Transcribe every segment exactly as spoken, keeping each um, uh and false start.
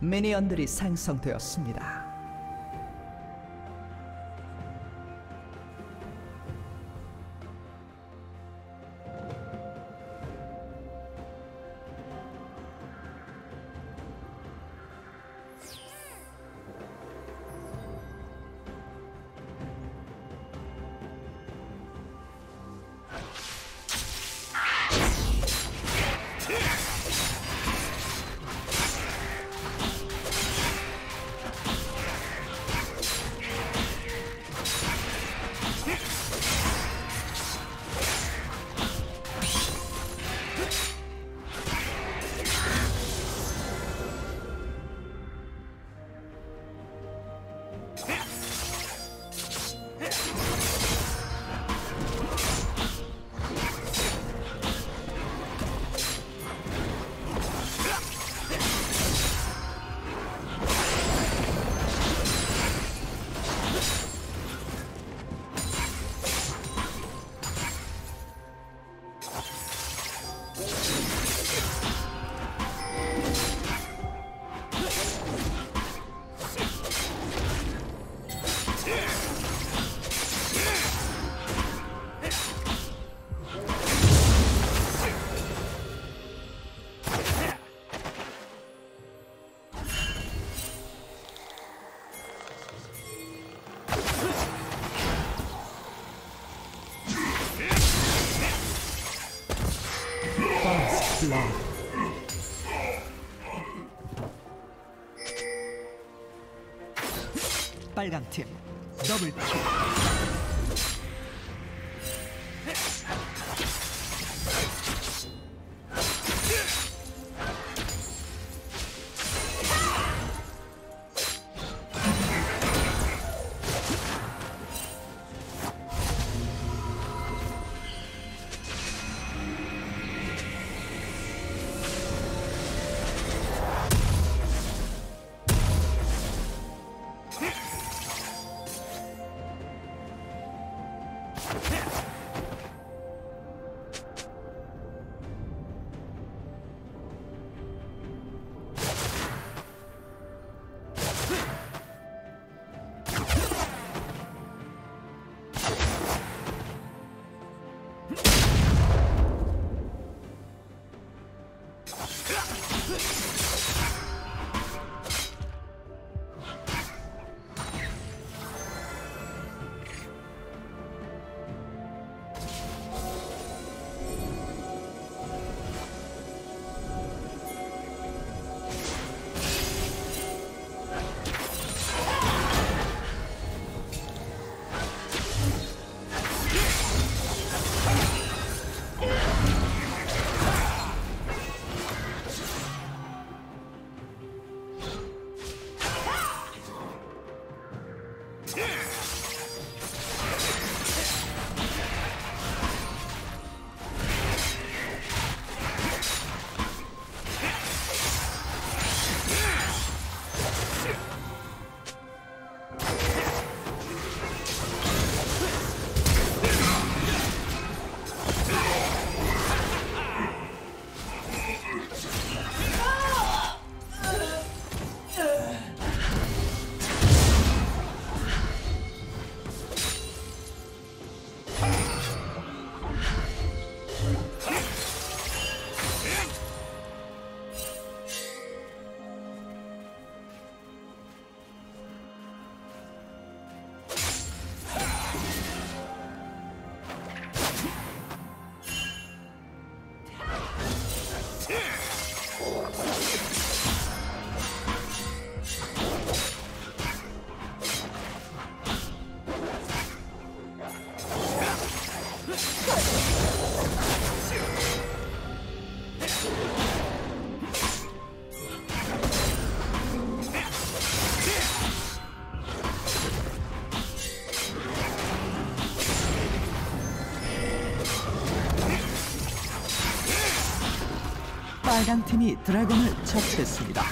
미니언들이 생성되었습니다. 빨강팀 더블 킬. 빨강 팀이 드래곤을 처치했습니다.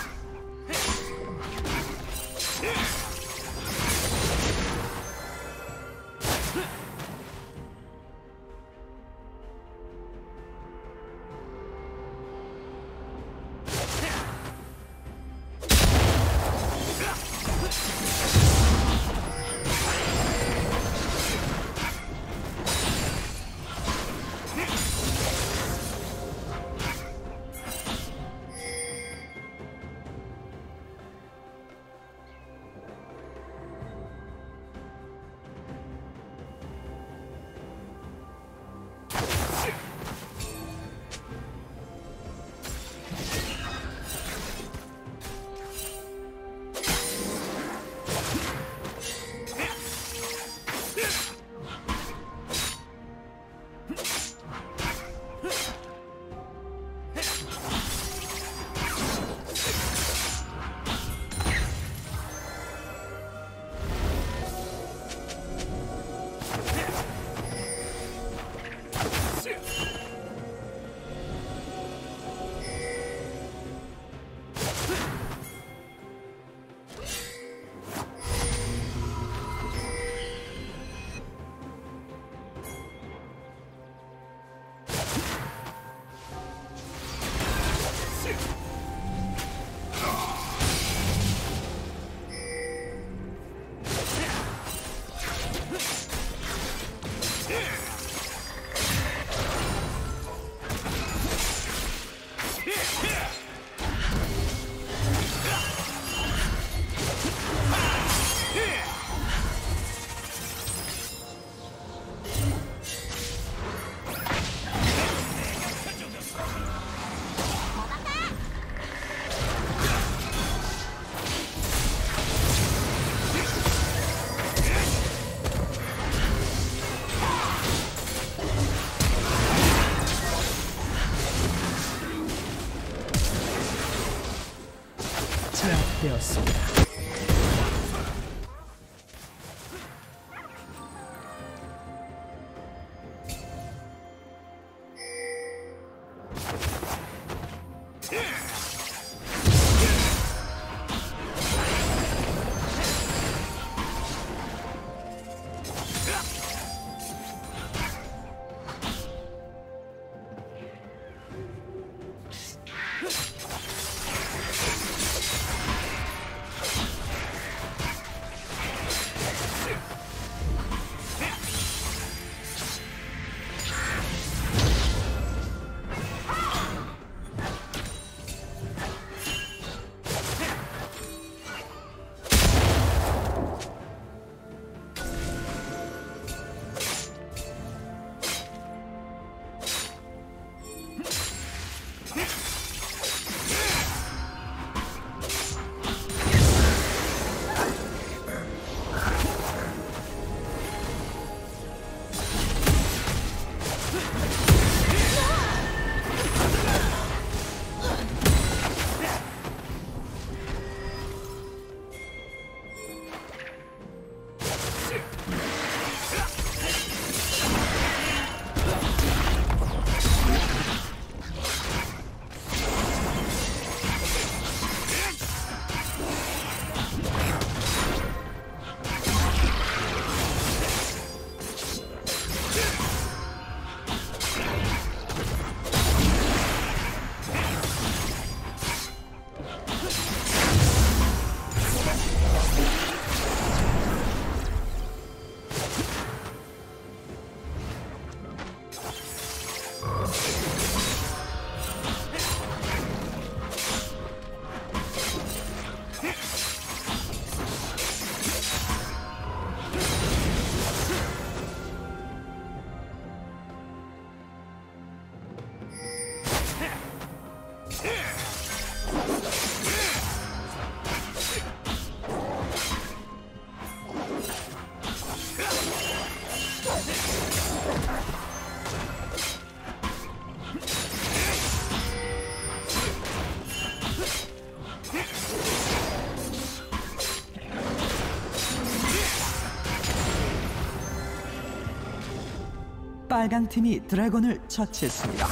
빨강팀이 드래곤을 처치했습니다.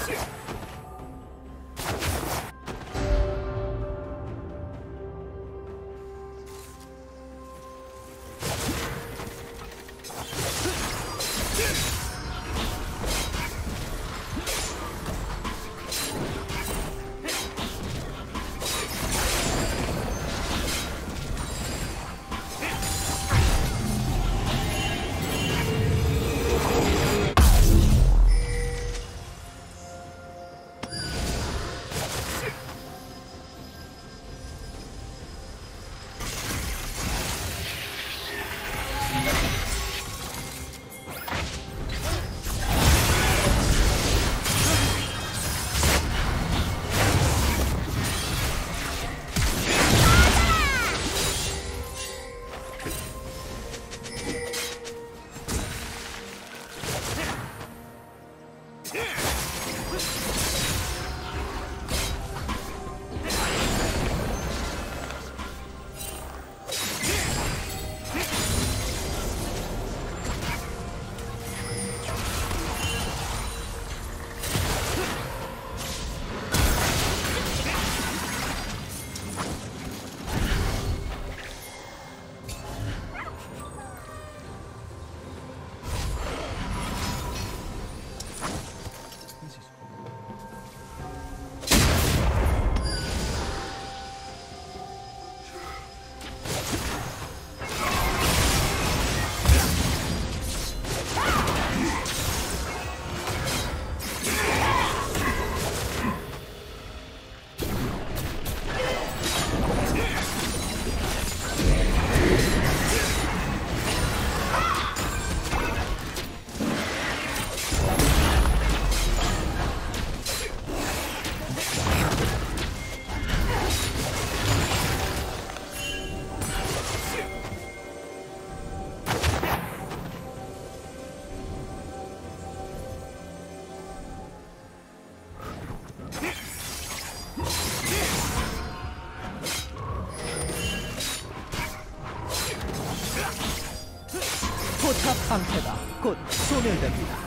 탑 방패가 곧 소멸됩니다.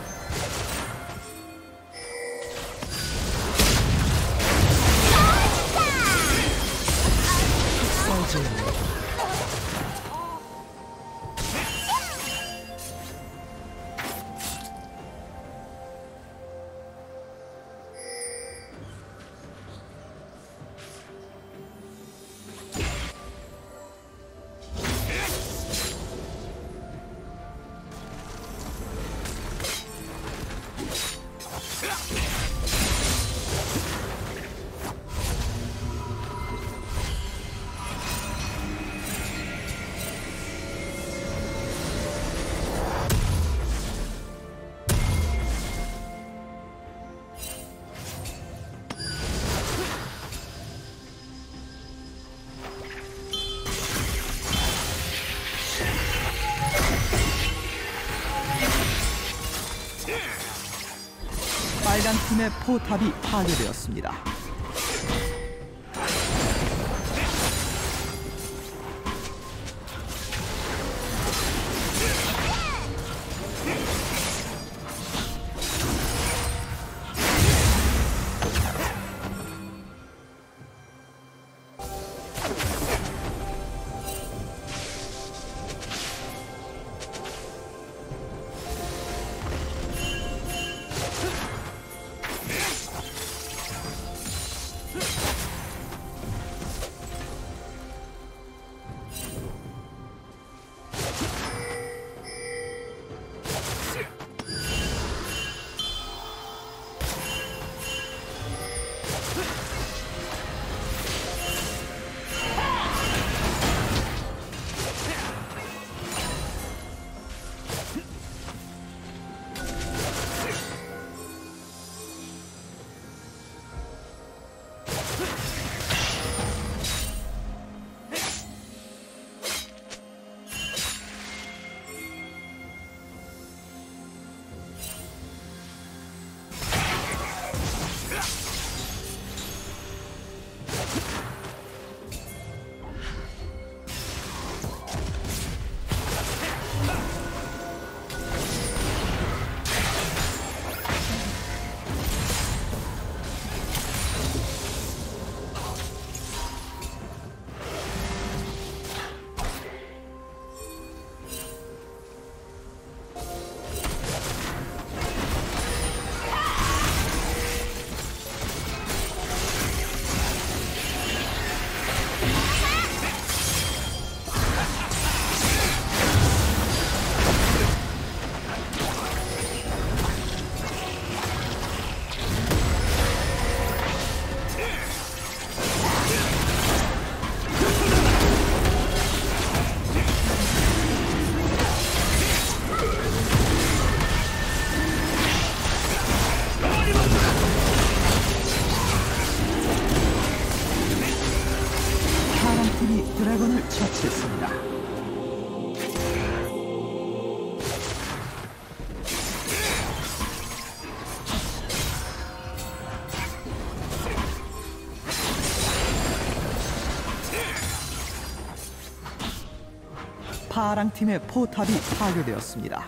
빨간 팀의 포탑이 파괴되었습니다. 드래곤을 처치했습니다. 파랑팀의 포탑이 파괴되었습니다.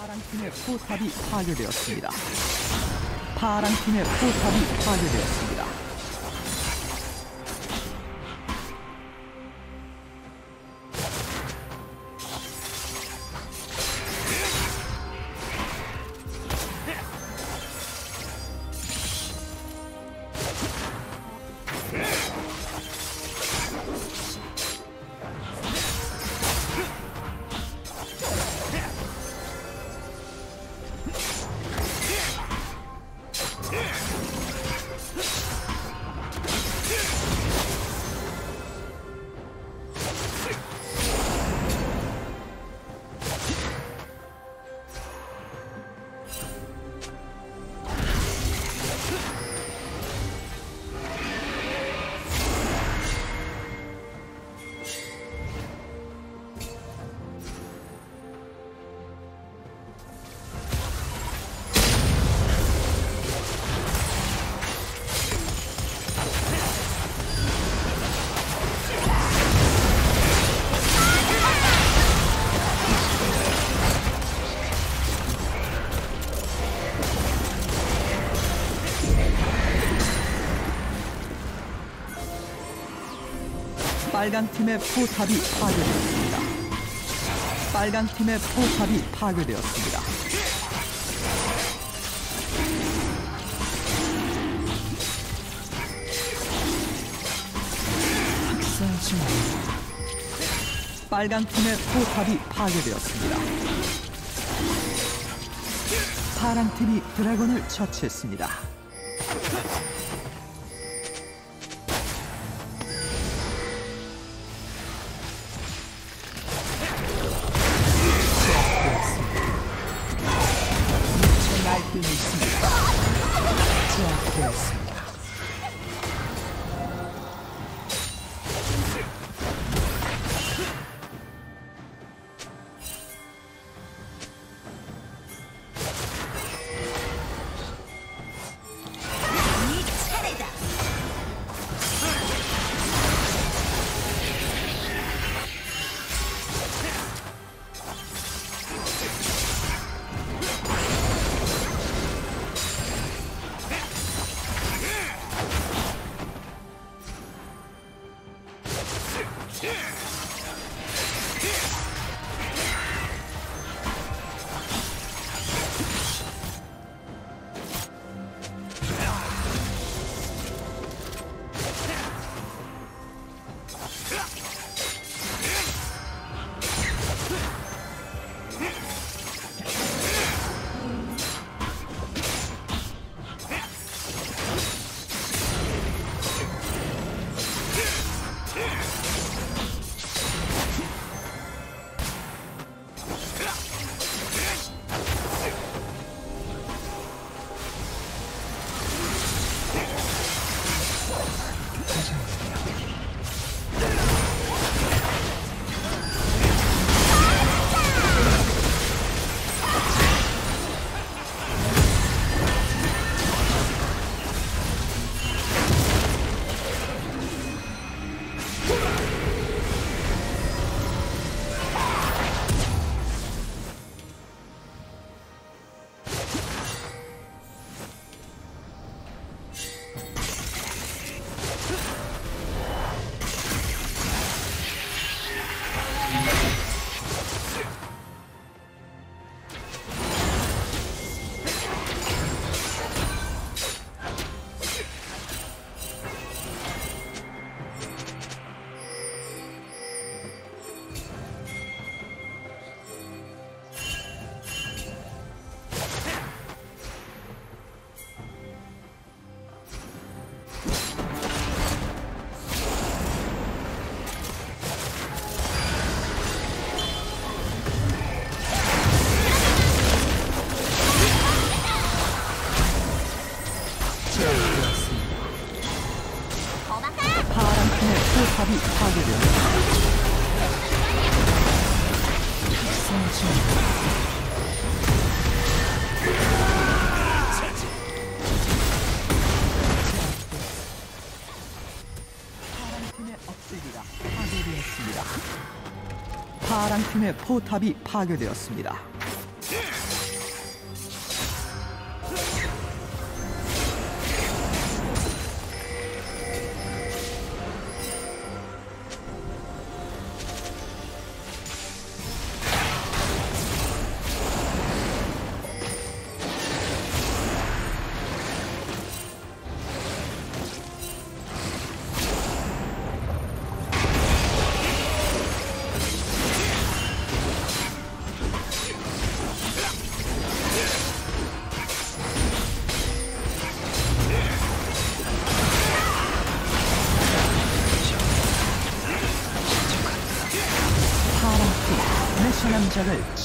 파란팀의 포탑이 파괴되었습니다. 파란팀의 포탑이 파괴되었습니다. 빨강팀의 포탑이 파괴되었습니다. 빨강팀의 포탑이 파괴되었습니다. 빨강팀의 포탑이 파괴되었습니다. 파랑팀이 드래곤을 처치했습니다. 파랑팀의 포탑이 파괴되었습니다.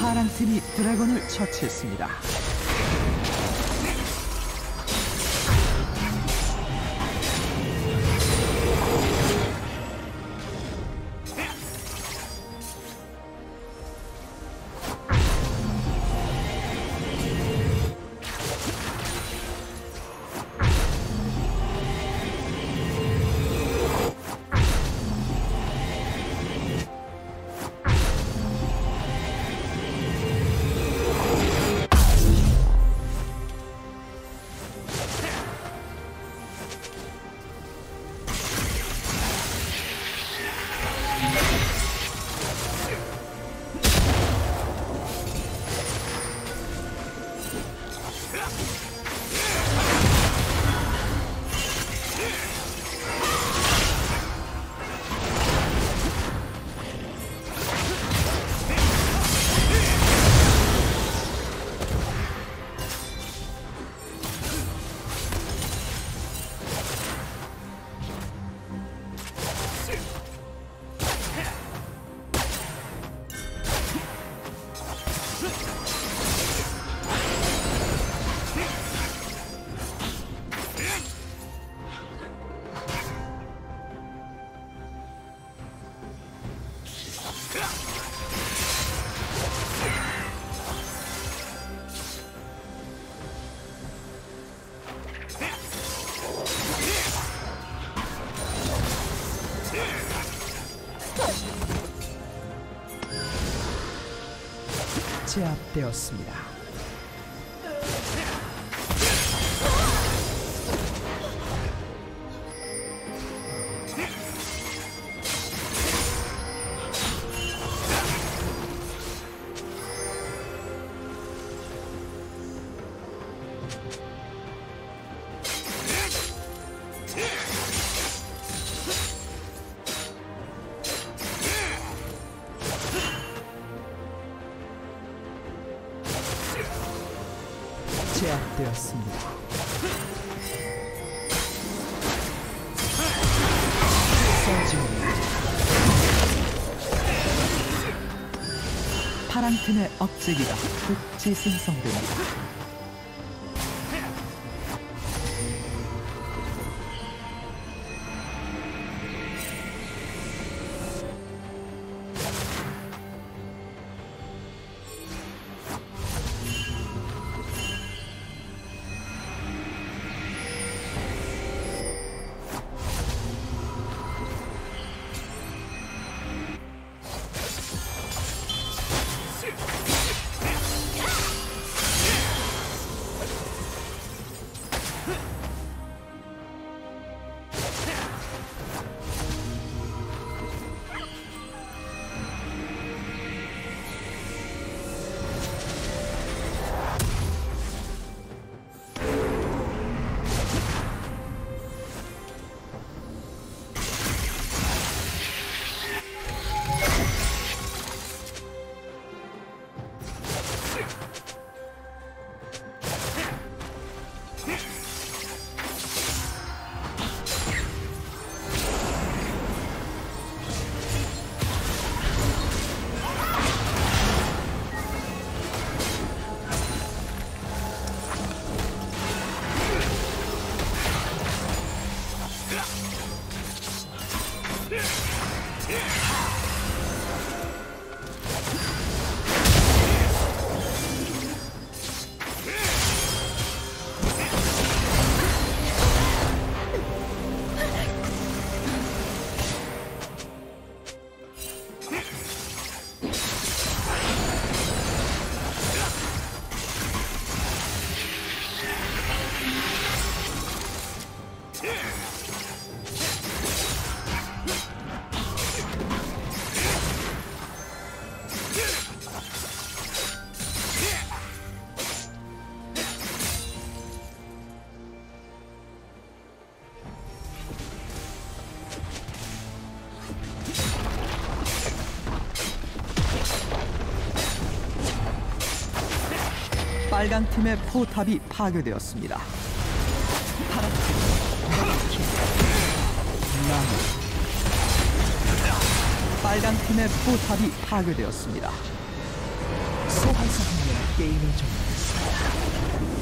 파랑 팀이 드래곤을 처치했습니다. 제압되었습니다. 제압되었습니다. 파랑 팀의 억제기가 극지 생성됩니다. 빨간 팀의 포탑이 파괴되었습니다. 빨간 팀의 포탑이 파괴되었습니다. 소환사분의 게임을 종료했습니다.